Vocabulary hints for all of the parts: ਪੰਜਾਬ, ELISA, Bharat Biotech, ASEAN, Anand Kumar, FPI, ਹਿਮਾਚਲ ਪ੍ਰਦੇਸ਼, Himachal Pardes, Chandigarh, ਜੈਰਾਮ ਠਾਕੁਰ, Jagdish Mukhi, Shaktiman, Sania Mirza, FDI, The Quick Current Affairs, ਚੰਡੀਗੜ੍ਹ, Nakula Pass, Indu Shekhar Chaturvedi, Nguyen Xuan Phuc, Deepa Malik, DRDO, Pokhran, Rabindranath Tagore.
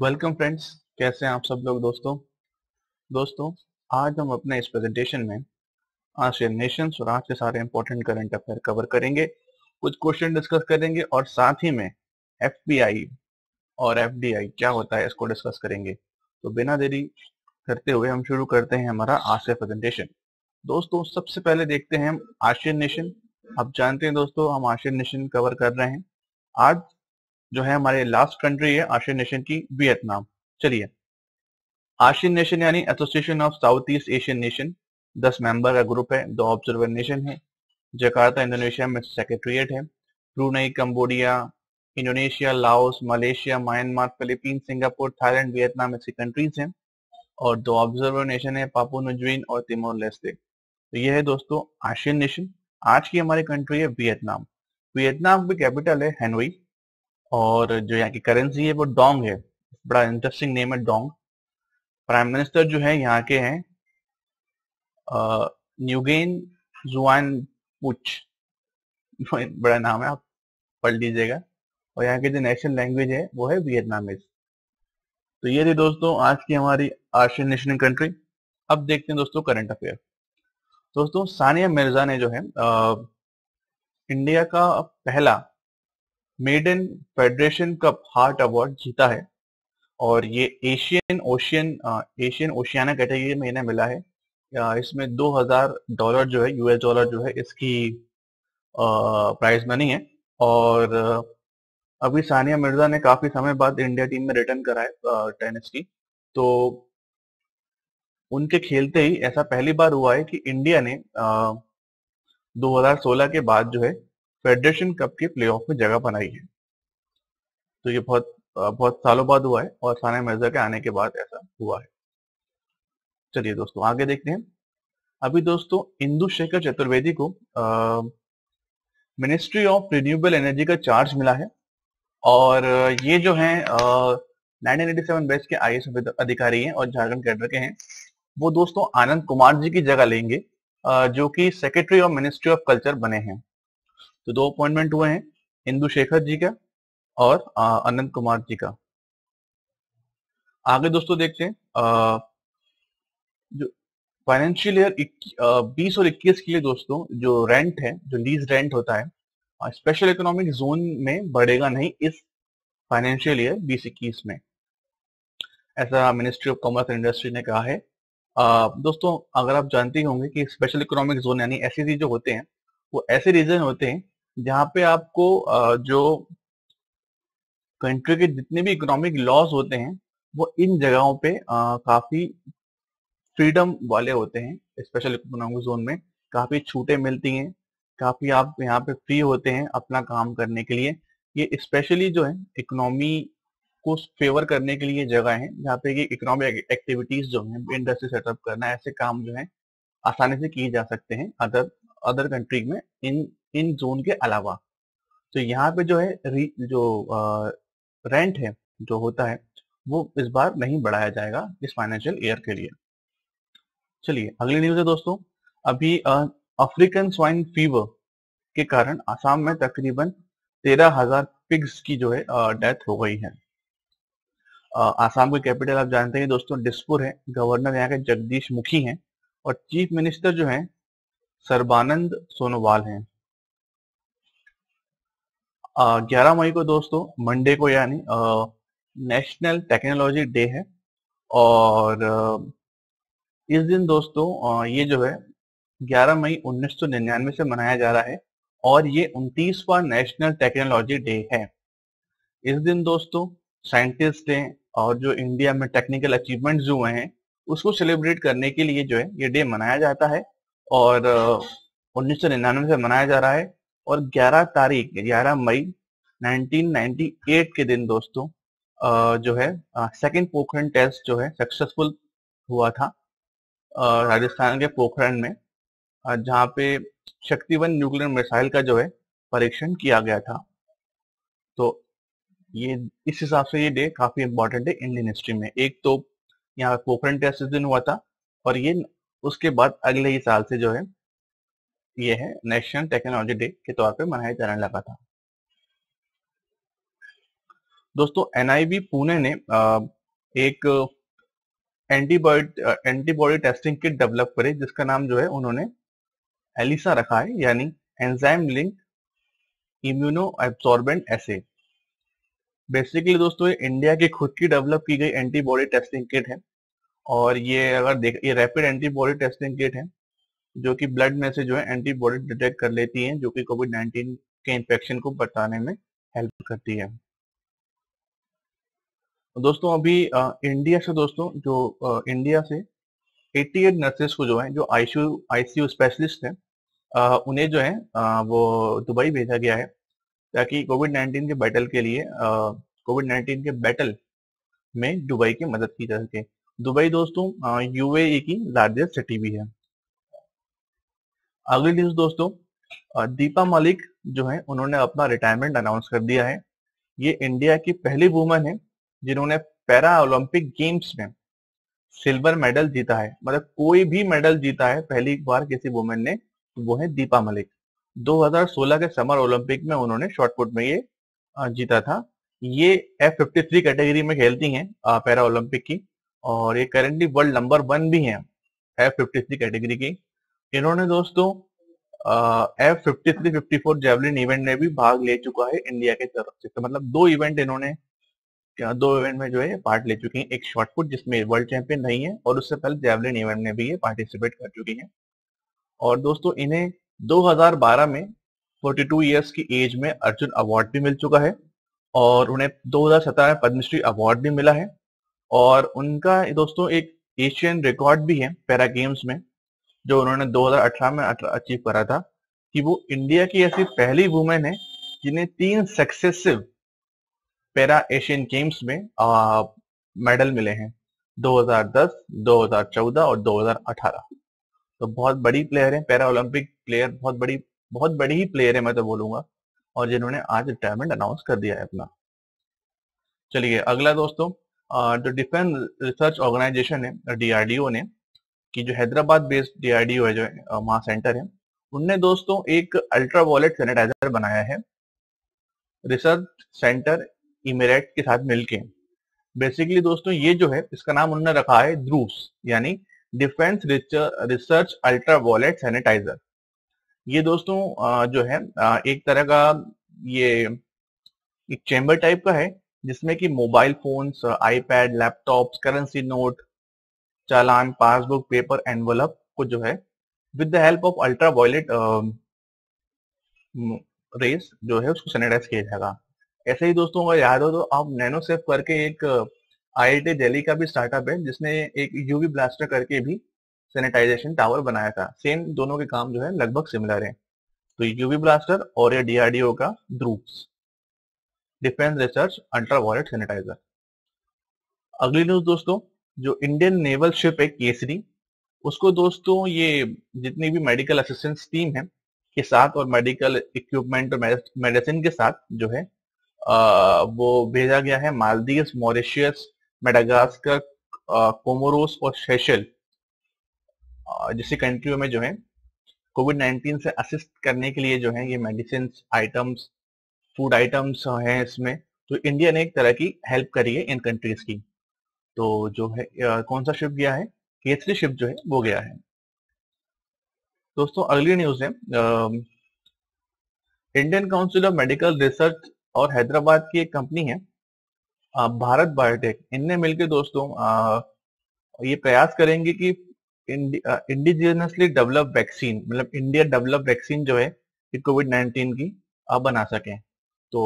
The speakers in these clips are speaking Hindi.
वेलकम फ्रेंड्स, कैसे हैं आप सब लोग। दोस्तों आज हम अपने इस प्रेजेंटेशन में आसियान नेशंस और आज के सारे इंपॉर्टेंट करंट अफेयर कवर करेंगे, कुछ क्वेश्चन डिस्कस करेंगे और साथ ही में एफपीआई और एफडीआई क्या होता है इसको डिस्कस करेंगे। तो बिना देरी करते हुए हम शुरू करते हैं हमारा आज का प्रेजेंटेशन। दोस्तों सबसे पहले देखते हैं हम आसियान नेशन। आप जानते हैं दोस्तों हम आसियान नेशन कवर कर रहे हैं। आज जो है हमारे लास्ट कंट्री है आसियान नेशन की, वियतनाम। चलिए, आसियान नेशन यानी association of south east Asian nation, 10 member का ग्रुप है। 2 ऑब्जर्वर नेशन है, जकार्ता इंडोनेशिया में सेक्रेटरिएट है। Brunei, Cambodia, Indonesia, Laos, Malaysia, Myanmar, Philippine, Singapore, Thailand, Vietnam ऐसी कंट्रीज हैं। और 2 ऑब्जर्वर नेशन है पापुआ न्यू गिनी और तिमोर लेस्टे। तो ये है दोस्तों आसियान नेशन। आज की हमारी कंट्री है वियतनाम। वियतनाम की कैपिटल है हनोई और जो यहाँ की करेंसी है वो डोंग है। बड़ा इंटरेस्टिंग नेम है डोंग। प्राइम मिनिस्टर जो है यहाँ के हैं न्यूगेन जुआन पुच। बड़ा नाम है, आप पढ़ लीजिएगा। और यहाँ की जो नेशनल लैंग्वेज है वो है वियतनामीज। तो ये थी दोस्तों आज की हमारी आसियान नेशनल कंट्री। अब देखते हैं दोस्तों करंट अफेयर। दोस्तों सानिया मिर्जा ने जो है इंडिया का पहला maiden federation cup heart award जीता है और ये एशियन ओशियाना कैटेगरी में इन्हें मिला है। इसमें $2000 जो है, यूएस डॉलर जो है, इसकी प्राइज मनी है। और अभी सानिया मिर्जा ने काफी समय बाद इंडिया टीम में रिटर्न करा है टेनिस की। तो उनके खेलते ही ऐसा पहली बार हुआ है कि इंडिया ने 2016 के बाद जो है फेडरेशन कप के प्लेऑफ में जगह बनाई है। तो ये बहुत सालों बाद हुआ है और सानिया मिर्जा के आने के बाद ऐसा हुआ है। चलिए दोस्तों आगे देखते हैं। अभी दोस्तों इंदु शेखर चतुर्वेदी को मिनिस्ट्री ऑफ रिन्यूएबल एनर्जी का चार्ज मिला है और ये जो है 1987 बैच के IAS अधिकारी हैं और झारखंड कैडर के हैं। वो दोस्तों आनंद कुमार जी की जगह लेंगे जो कि secretary of ministry of culture बने हैं। तो 2 अपॉइंटमेंट हुए हैं, इंदु शेखर जी का और अनंत कुमार जी का। आगे दोस्तों देखते हैं जो फाइनेंशियल ईयर 20 और 21 के लिए दोस्तों जो रेंट है, जो लीज रेंट होता है, स्पेशल इकोनॉमिक जोन में बढ़ेगा नहीं इस फाइनेंशियल ईयर 2021 में, ऐसा ministry of commerce and industry ने कहा है। दोस्तों अगर आप जानते ही होंगे कि स्पेशल इकोनॉमिक जोन यानी SEZ जो होते हैं वो ऐसे रीजन होते हैं जहाँ पे आपको जो कंट्री के जितने भी इकोनॉमिक लॉस होते हैं वो इन जगहों पे काफी फ्रीडम वाले होते हैं। स्पेशल इकोनॉमिक जोन में काफी छूटें मिलती हैं, काफी आप यहाँ पे फ्री होते हैं अपना काम करने के लिए। ये स्पेशली जो है इकोनॉमी को फेवर करने के लिए जगह है जहाँ पे ये इकोनॉमिक एक्टिविटीज जो है, इंडस्ट्री सेटअप करना, ऐसे काम जो है आसानी से किए जा सकते हैं अदर कंट्री में इन जोन के अलावा। तो यहाँ पे जो है रेंट है जो होता है वो इस बार नहीं बढ़ाया जाएगा इस फाइनेंशियल ईयर के लिए। चलिए अगली न्यूज है दोस्तों। अभी अफ्रीकन स्वाइन फीवर के कारण आसाम में तकरीबन 13,000 पिग्स की जो है डेथ हो गई है। आसाम की कैपिटल आप जानते हैं दोस्तों डिस्पुर है। गवर्नर यहाँ के जगदीश मुखी हैं और चीफ मिनिस्टर जो है सरबानंद सोनोवाल हैं। 11 मई को दोस्तों मंडे को यानी नेशनल टेक्नोलॉजी डे है और इस दिन दोस्तों ये जो है 11 मई 1999 से मनाया जा रहा है और ये 29वां नेशनल टेक्नोलॉजी डे है। इस दिन दोस्तों साइंटिस्ट डे और जो इंडिया में टेक्निकल अचीवमेंट्स हुए हैं उसको सेलिब्रेट करने के लिए जो है ये डे मनाया जाता है और 1999 से मनाया जा रहा है। और 11 मई 1998 के दिन दोस्तों जो है सेकंड पोखरण टेस्ट जो है सक्सेसफुल हुआ था राजस्थान के पोखरण में, जहाँ पे शक्तिवन न्यूक्लियर मिसाइल का जो है परीक्षण किया गया था। तो ये इस हिसाब से ये डे काफी इम्पोर्टेंट है इंडियन हिस्ट्री में। एक तो यहाँ पोखरण टेस्ट इस दिन हुआ था और ये उसके बाद अगले ही साल से जो है ये है नेशनल टेक्नोलॉजी डे के तौर पे मनाया जाने लगा था। दोस्तों एनआईवी पुणे ने एक एंटीबॉडी टेस्टिंग किट डेवलप करी जिसका नाम जो है उन्होंने एलिसा रखा है, यानी enzyme link immuno absorbent assay. Basically दोस्तों ये इंडिया की खुद की डेवलप की गई एंटीबॉडी टेस्टिंग किट है और ये अगर देख ये रैपिड एंटीबॉडी टेस्टिंग किट है जो कि ब्लड में से जो है एंटीबॉडी डिटेक्ट कर लेती है, जो कि कोविड-19 के इन्फेक्शन को बताने में हेल्प करती है। दोस्तों अभी इंडिया से 88 नर्सेस को जो है जो आईसीयू स्पेशलिस्ट हैं उन्हें जो है वो दुबई भेजा गया है ताकि कोविड-19 के बैटल में दुबई की मदद की जा सके। दुबई दोस्तों यूएई की लार्जेस्ट सिटी भी है। अगली न्यूज दोस्तों दीपा मलिक जो है उन्होंने अपना रिटायरमेंट अनाउंस कर दिया है। ये इंडिया की पहली वुमन है जिन्होंने पैरा ओलंपिक गेम्स में सिल्वर मेडल जीता है, मतलब कोई भी मेडल जीता है पहली बार किसी वुमेन ने, वो है दीपा मलिक। 2016 के समर ओलंपिक में उन्होंने शॉटपुट में ये जीता था। ये F53 कैटेगरी में खेलती हैं पैरा ओलंपिक की और ये करेंटली वर्ल्ड नंबर 1 भी हैं F53 कैटेगरी की। इन्होंने दोस्तों F53-54 जेवलिन इवेंट में भी भाग ले चुका है इंडिया की तरफ से, तो मतलब दो इवेंट में जो है पार्ट ले चुकी हैं, एक शॉटपुट जिसमें वर्ल्ड चैंपियन नहीं है और उससे पहले जेवलिन इवेंट में भी ये पार्टिसिपेट कर चुकी हैं। और दोस्तों इन्हें 2012 में 42 इयर्स की एज में अर्जुन अवार्ड भी मिल चुका है और उन्हें 2017 में पद्मश्री अवार्ड भी मिला है और उनका दोस्तों एक एशियन रिकॉर्ड भी है पैरा गेम्स में जो उन्होंने 2018 में अचीव करा था कि वो इंडिया की ऐसी पहली वुमेन है जिन्हें 3 सक्सेसिव पैरा एशियन गेम्स में मेडल मिले हैं 2010, 2014 और 2018। तो बहुत बड़ी प्लेयर है पैरा ओलंपिक प्लेयर, बहुत बड़ी ही प्लेयर है मैं तो बोलूंगा, और जिन्होंने आज रिटायरमेंट अनाउंस कर दिया है अपना। चलिए अगला दोस्तों जो डिफेंस रिसर्च ऑर्गेनाइजेशन है डीआरडीओ ने कि जो हैदराबाद बेस्ड डीआरडीओ है जो वहाँ सेंटर है, उनने दोस्तों एक अल्ट्रा वॉलेट सैनिटाइजर बनाया है रिसर्च सेंटर इमिरेट के साथ मिलके। बेसिकली दोस्तों ये जो है इसका नाम उन्होंने रखा है ड्रूस, यानी defence research ultra violet sanitiser. ये दोस्तों जो है एक तरह का ये एक चैम्बर टाइप का है जिसमें कि mobile phones, iPad, laptops, currency note, चालान, पासबुक, पेपर, एनवलप को जो है with the help of ultra violet rays जो है उसको सैनिटाइज किया जाएगा। ऐसे ही दोस्तों अगर याद हो तो आप नैनोसेफ करके एक IIT दिल्ली का भी स्टार्टअप है जिसने एक यूवी ब्लास्टर करके भी सैनिटाइजेशन टावर बनाया था। सेम दोनों के काम जो है लगभग सिमिलर हैं। तो यूवी ब्लास्टर और ये डीआरडीओ का droops defence research ultraviolet sanitiser. अगली न्यूज दोस्तों जो इंडियन नेवल शिप है केसरी, उसको दोस्तों ये जितनी भी मेडिकल असिस्टेंस टीम है के साथ और मेडिकल इक्विपमेंट और मेडिसिन के साथ जो है वो भेजा गया है मालदीव, मॉरिशियस, मेडागास्कर, कोमोरोस और सेशल जैसी कंट्रियों में जो है कोविड-19 से असिस्ट करने के लिए जो है ये मेडिसिन आइटम्स, फूड आइटम्स हैं इसमें। तो इंडिया ने एक तरह की हेल्प करी है इन कंट्रीज की। तो जो है कौन सा शिप गया है, केसरी शिप जो है वो गया है दोस्तों। अगली न्यूज है Indian council of medical research और हैदराबाद की एक कंपनी है भारत बायोटेक, इनने मिलकर दोस्तों ये प्रयास करेंगे कि इंडिजिनसली डेवलप वैक्सीन, मतलब इंडिया डेवलप वैक्सीन जो है कोविड-19 की आप बना सकें। तो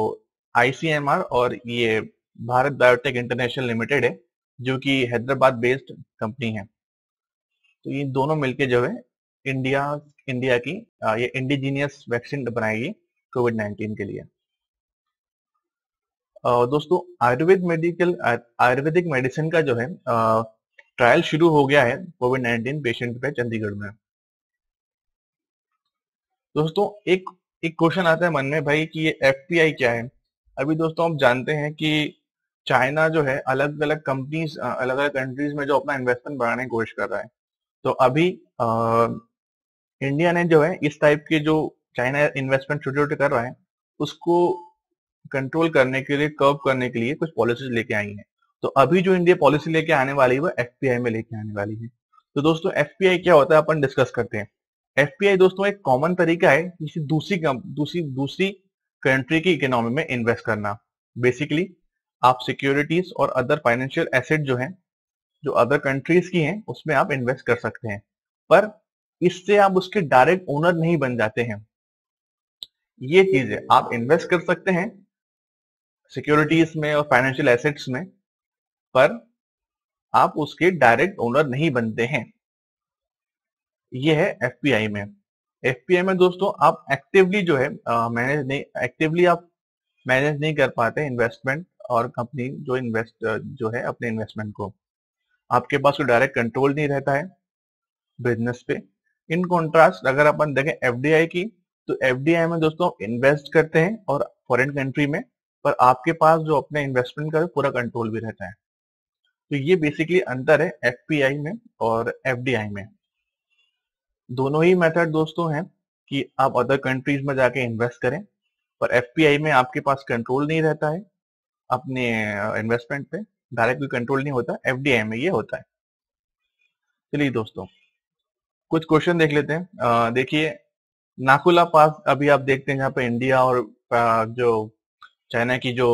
ICMR और ये भारत बायोटेक इंटरनेशनल लिमिटेड है जो कि हैदराबाद बेस्ड कंपनी है। तो ये दोनों मिलके जो है इंडिया की ये इंडिजीनियस वैक्सीन बनाएगी कोविड-19 के लिए। दोस्तों आयुर्वेदिक मेडिसिन का जो है ट्रायल शुरू हो गया है कोविड-19 पेशेंट पे चंडीगढ़ में। दोस्तों एक क्वेश्चन आता है मन में भाई कि ये FPI क्या है। अभी दोस्तों आप जानते हैं कि चाइना जो है अलग अलग कंट्रीज में जो अपना इन्वेस्टमेंट बढ़ाने की कोशिश कर रहा है। तो अभी इंडिया ने जो है इस टाइप के जो चाइना इन्वेस्टमेंट छोटे छोटे कर रहा है उसको कंट्रोल करने के लिए, कर्व करने के लिए कुछ पॉलिसीज लेके आई हैं। तो अभी जो इंडिया पॉलिसी लेके आने वाली है वो एफपीआई में लेके आने वाली है। तो दोस्तों एफपीआई क्या होता है अपन डिस्कस करते हैं। एफपीआई दोस्तों एक कॉमन तरीका है जिससे दूसरी कंट्री की इकोनॉमी में इन्वेस्ट करना। बेसिकली आप सिक्योरिटीज और अदर फाइनेंशियल एसेट जो अदर कंट्रीज की हैं उसमें आप इन्वेस्ट कर सकते हैं, पर इससे आप उसके डायरेक्ट ओनर नहीं बन जाते हैं। ये चीजें आप इन्वेस्ट कर सकते हैं सिक्योरिटीज में और फाइनेंशियल एसेट्स में, पर आप उसके डायरेक्ट ओनर नहीं बनते हैं। यह है एफपीआई में। एफपीआई में दोस्तों आप एक्टिवली जो है एक्टिवली आप मैनेज नहीं कर पाते इन्वेस्टमेंट और कंपनी जो है अपने इन्वेस्टमेंट को। आपके पास कोई डायरेक्ट कंट्रोल नहीं रहता है बिजनेस पे। इन कॉन्ट्रास्ट अगर अपन देखें एफडीआई की, तो एफडीआई में दोस्तों इन्वेस्ट करते हैं और फॉरेन कंट्री में, पर आपके पास जो अपने इन्वेस्टमेंट का पूरा कंट्रोल भी रहता है। तो ये बेसिकली अंतर है एफपीआई में और एफडीआई में। दोनों ही मेथड दोस्तों हैं कि आप अदर कंट्रीज में जाके इन्वेस्ट करें, पर एफपीआई में आपके पास कंट्रोल नहीं रहता है अपने इन्वेस्टमेंट पे, डायरेक्ट कोई कंट्रोल नहीं होता। एफडीआई में ये होता है। चलिए दोस्तों कुछ क्वेश्चन देख लेते हैं। देखिए नाकुला पास अभी आप देखते हैं, यहाँ पे इंडिया और जो चाइना की जो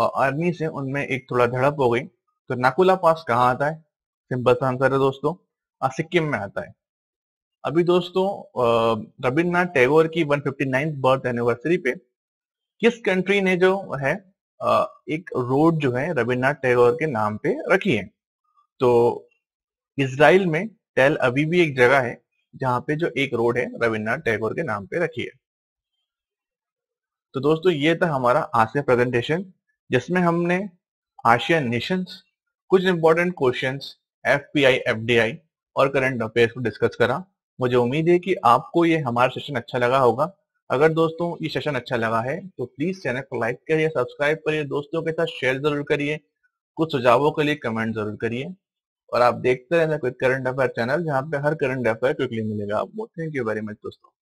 आर्मी से उनमें एक थोड़ा झड़प हो गई। तो नाकुला पास कहाँ आता है? सिंपल सा आंसर है दोस्तों, सिक्किम में आता है। अभी दोस्तों रविन्द्रनाथ टैगोर की 159th बर्थ एनिवर्सरी पे किस कंट्री ने जो है एक रोड जो है रविन्द्रनाथ टैगोर के नाम पे रखी है? तो इजराइल में टेल अभी भी एक जगह है जहाँ पे जो एक रोड है रविन्द्रनाथ टैगोर के नाम पे रखी है। तो दोस्तों ये था हमारा आज का प्रेजेंटेशन, जिसमें हमने आसियान नेशंस, कुछ इंपॉर्टेंट क्वेश्चंस, एफपीआई, एफडीआई और करंट अफेयर्स को डिस्कस करा। मुझे उम्मीद है कि आपको ये हमारा सेशन अच्छा लगा होगा। अगर दोस्तों ये सेशन अच्छा लगा है तो प्लीज चैनल को लाइक करिए, सब्सक्राइब करिए, दोस्तों के साथ शेयर जरूर करिए, कुछ सुझावों के लिए कमेंट जरूर करिए, और आप देखते रहना क्विक करंट अफेयर चैनल, जहाँ पे हर करंट अफेयर क्विकली मिलेगा आपको। थैंक यू वेरी मच दोस्तों।